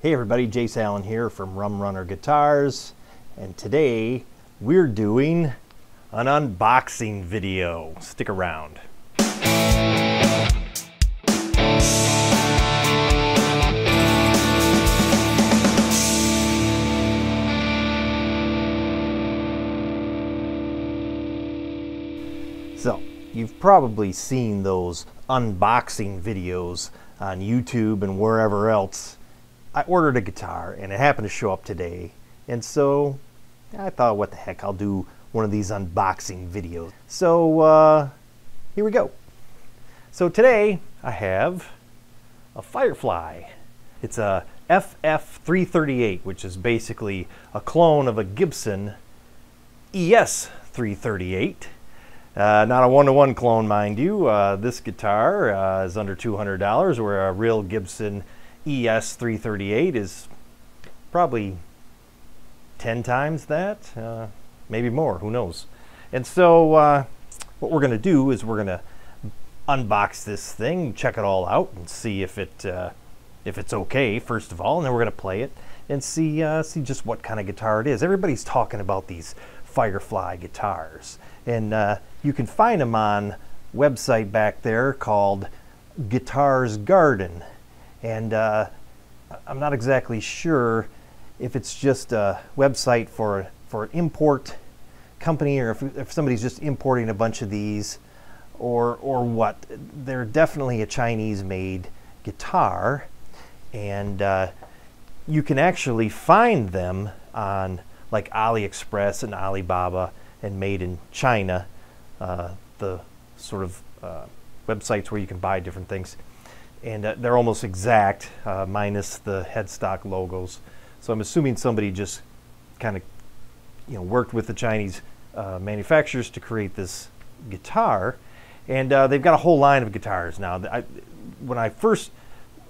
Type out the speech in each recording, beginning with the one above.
Hey everybody, Jayce Allan here from Rum Runner Guitars, and today we're doing an unboxing video. Stick around. So, you've probably seen those unboxing videos on YouTube and wherever else. I ordered a guitar and it happened to show up today, and so I thought, what the heck, I'll do one of these unboxing videos. So here we go. So today I have a Firefly. It's a FF338, which is basically a clone of a Gibson ES338. Not a one-to-one clone, mind you. This guitar is under $200, where a real Gibson ES338 is probably 10 times that, maybe more, who knows. And so what we're going to do is we're going to unbox this thing, check it all out, and see if it's okay, first of all, and then we're going to play it and see just what kind of guitar it is. Everybody's talking about these Firefly guitars, and you can find them on a website back there called Guitars Garden. And I'm not exactly sure if it's just a website for an import company, or if somebody's just importing a bunch of these, or what. They're definitely a Chinese-made guitar, and you can actually find them on like AliExpress and Alibaba and Made in China, the sort of websites where you can buy different things. And they're almost exact, minus the headstock logos. So I'm assuming somebody just kind of, you know, worked with the Chinese manufacturers to create this guitar. And they've got a whole line of guitars now. When I first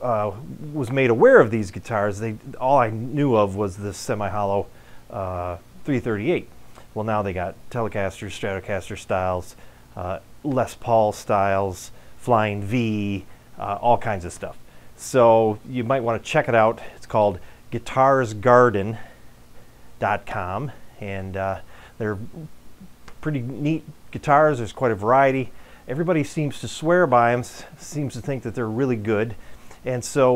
was made aware of these guitars, all I knew of was the semi-hollow 338. Well, now they got Telecaster, Stratocaster styles, Les Paul styles, Flying V, all kinds of stuff. So you might want to check it out. It's called guitarsgarden.com, and they're pretty neat guitars. There's quite a variety. Everybody seems to swear by them, seems to think that they're really good. And so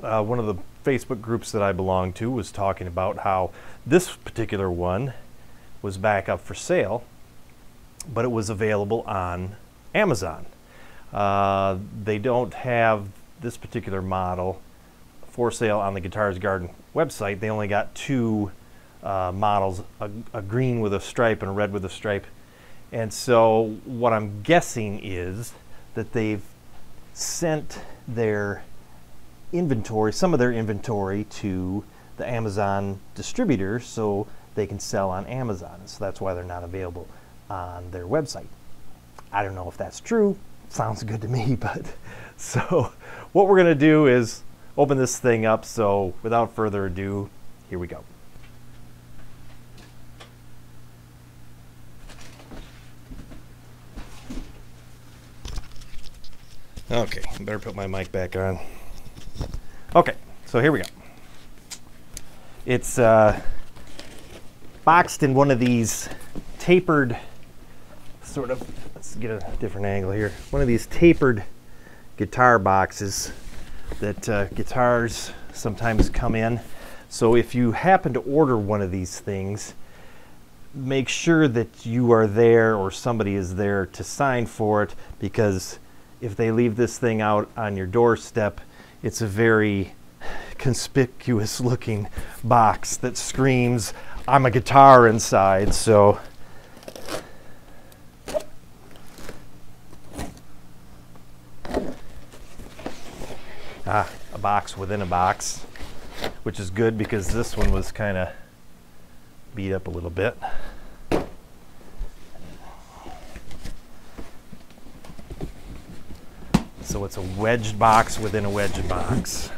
one of the Facebook groups that I belong to was talking about how this particular one was back up for sale, but it was available on Amazon. They don't have this particular model for sale on the Guitars Garden website. They only got two models, a green with a stripe and a red with a stripe. And so what I'm guessing is that they've sent their inventory, some of their inventory, to the Amazon distributor so they can sell on Amazon. So that's why they're not available on their website. I don't know if that's true. Sounds good to me, but so what we're gonna do is open this thing up. So without further ado, here we go. Okay, I better put my mic back on. Okay, so here we go. It's boxed in one of these tapered sort of, let's get a different angle here, one of these tapered guitar boxes that guitars sometimes come in. So if you happen to order one of these things, make sure that you are there or somebody is there to sign for it, because if they leave this thing out on your doorstep, it's a very conspicuous looking box that screams, "I'm a guitar inside." So a box within a box, which is good because this one was kind of beat up a little bit. So it's a wedged box within a wedged box.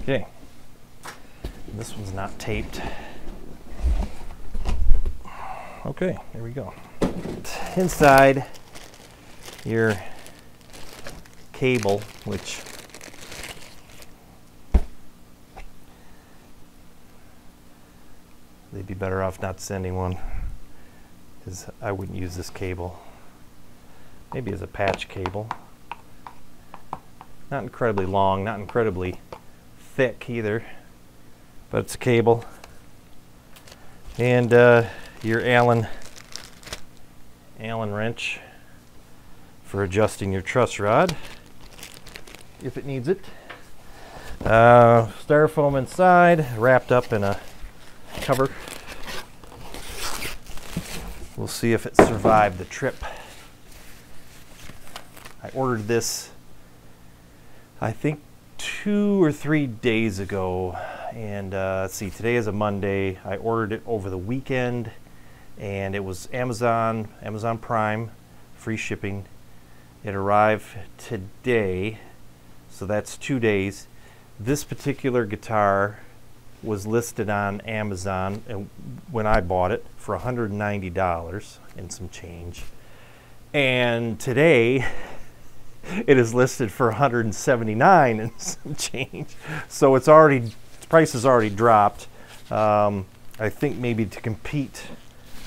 Okay, this one's not taped. Okay, there we go. Inside, your cable, which they'd be better off not sending one, because I wouldn't use this cable. Maybe as a patch cable. Not incredibly long, not incredibly thick either, but it's a cable. And your Allen wrench for adjusting your truss rod if it needs it. Styrofoam inside, wrapped up in a cover. We'll see if it survived the trip. I ordered this, I think, 2 or 3 days ago, and let's see, today is a Monday. I ordered it over the weekend, and it was Amazon Prime, free shipping. It arrived today, so that's 2 days. This particular guitar was listed on Amazon and when I bought it for $190 and some change, and today it is listed for $179 and some change. So it's already, the price has already dropped. I think maybe to compete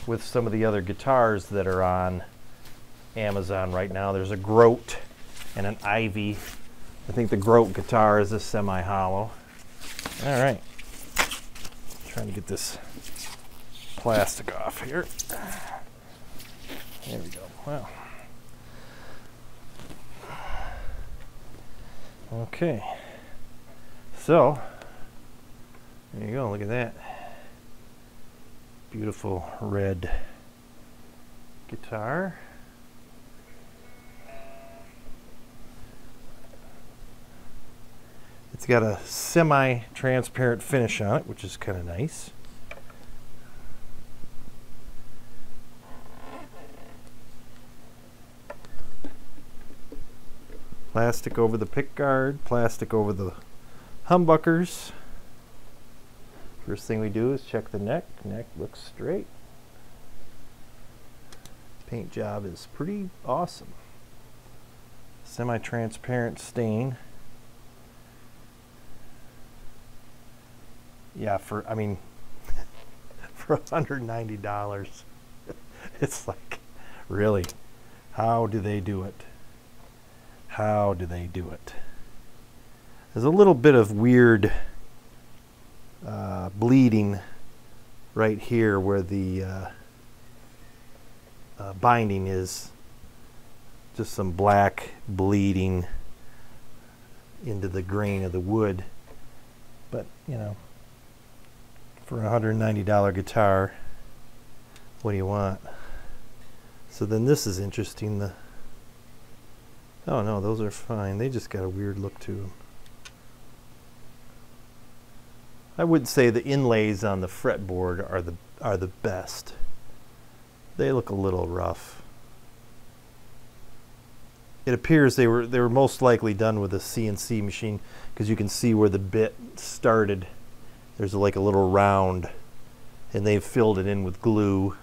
with some of the other guitars that are on Amazon right now. There's a Grote and an Ivy. I think the Grote guitar is a semi-hollow. All right, trying to get this plastic off here. There we go. Wow. Okay, so there you go, look at that. Beautiful red guitar. It's got a semi-transparent finish on it, which is kind of nice. Plastic over the pickguard, plastic over the humbuckers. First thing we do is check the neck. Neck looks straight. Paint job is pretty awesome. Semi-transparent stain. Yeah, for, I mean, for $190, it's like, really, how do they do it? How do they do it? There's a little bit of weird bleeding right here where the binding is. Just some black bleeding into the grain of the wood. But, you know, for a $190 guitar, what do you want? So then this is interesting. The oh no, those are fine. They just got a weird look to them. I would say the inlays on the fretboard are the best. They look a little rough. It appears they were most likely done with a CNC machine, because you can see where the bit started. There's like a little round, and they've filled it in with glue.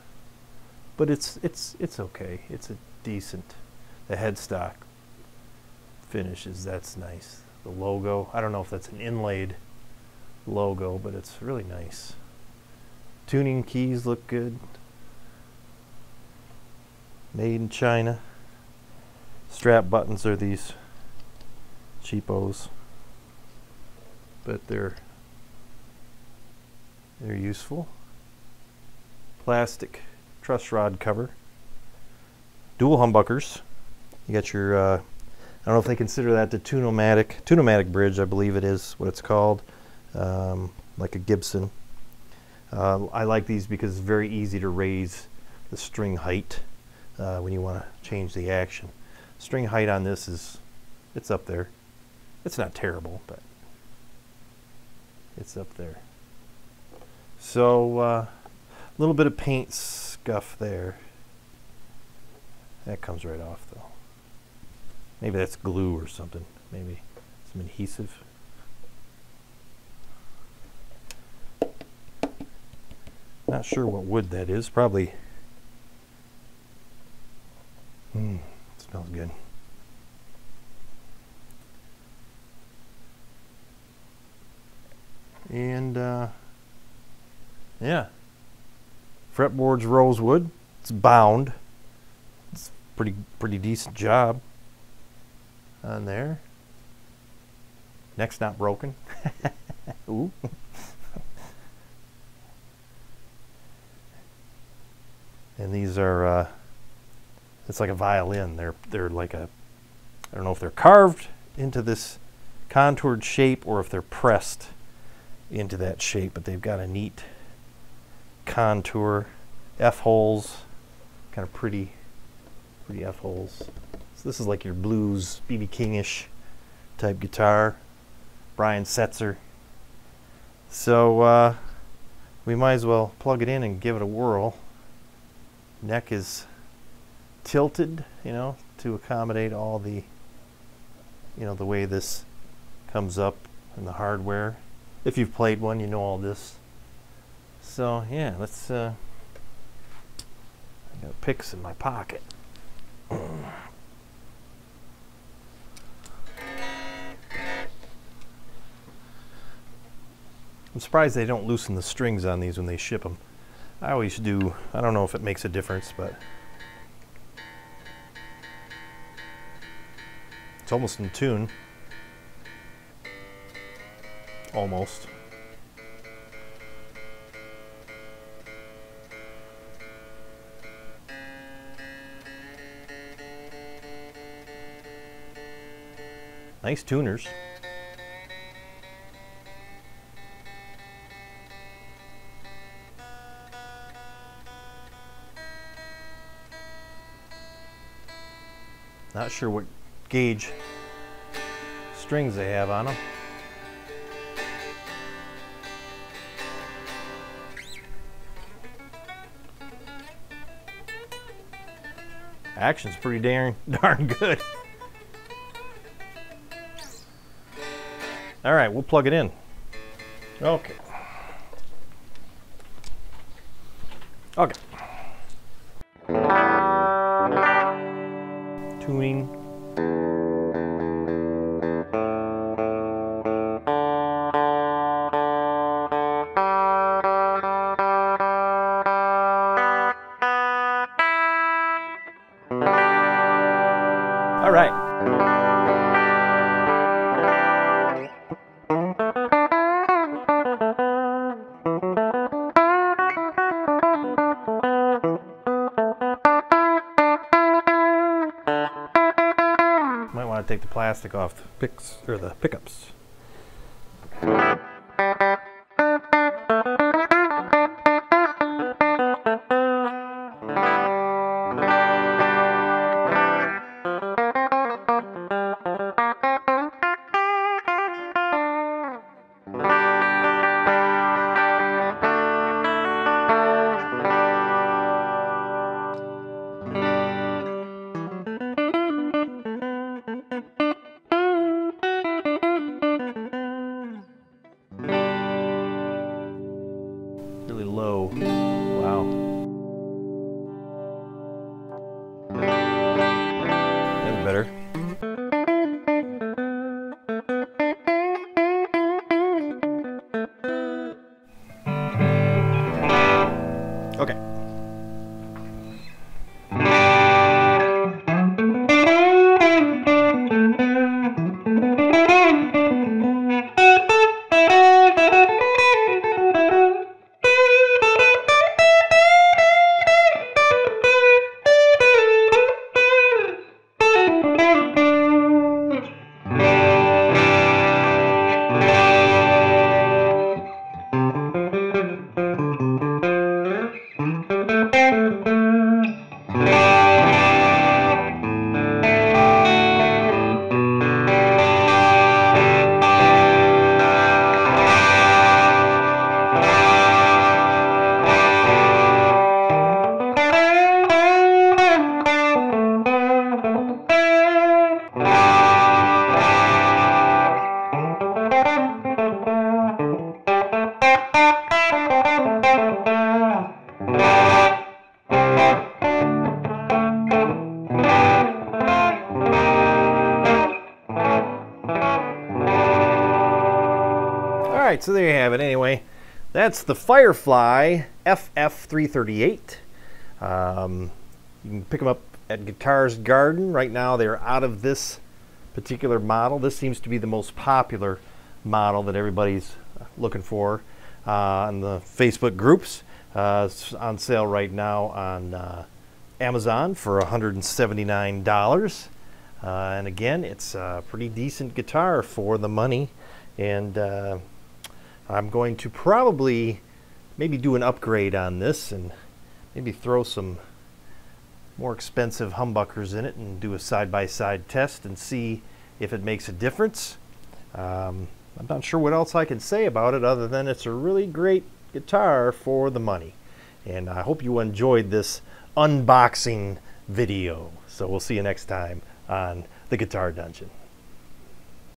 But it's okay. It's a decent. The headstock finishes, that's nice. The logo, I don't know if that's an inlaid logo, but it's really nice. Tuning keys look good. Made in China. Strap buttons are these cheapos, but they're useful. Plastic truss rod cover. Dual humbuckers. You got your I don't know if they consider that the tune-o-matic bridge, I believe it is what it's called, like a Gibson. I like these because it's very easy to raise the string height when you want to change the action. String height on this is, it's up there. It's not terrible, but it's up there. So a little bit of paint scuff there. That comes right off though. Maybe that's glue or something. Maybe some adhesive. Not sure what wood that is. Probably. It smells good. And yeah, fretboard's rosewood. It's bound. It's pretty decent job on there. Neck's not broken. Ooh. And these are it's like a violin. They're like a, I don't know if they're carved into this contoured shape or if they're pressed into that shape, but they've got a neat contour, F-holes, kind of pretty F-holes. So this is like your blues, BB King-ish type guitar, Brian Setzer. So we might as well plug it in and give it a whirl. Neck is tilted, you know, to accommodate all the, you know, the way this comes up in the hardware. If you've played one, you know all this. So yeah, let's I got picks in my pocket. I'm surprised they don't loosen the strings on these when they ship them. I always do. I don't know if it makes a difference, but it's almost in tune. Almost. Nice tuners. Not sure what gauge strings they have on them. Action's pretty darn good. All right, we'll plug it in. Okay. Okay. Tuning. All right. Take the plastic off the picks or the pickups. Alright, so there you have it. Anyway, that's the Firefly FF338. You can pick them up at Guitars Garden. Right now they're out of this particular model. This seems to be the most popular model that everybody's looking for on the Facebook groups. It's on sale right now on Amazon for $179. And again, it's a pretty decent guitar for the money. And I'm going to probably maybe do an upgrade on this and maybe throw some more expensive humbuckers in it and do a side-by-side test and see if it makes a difference. I'm not sure what else I can say about it other than it's a really great guitar for the money. And I hope you enjoyed this unboxing video. So we'll see you next time on The Guitar Dungeon.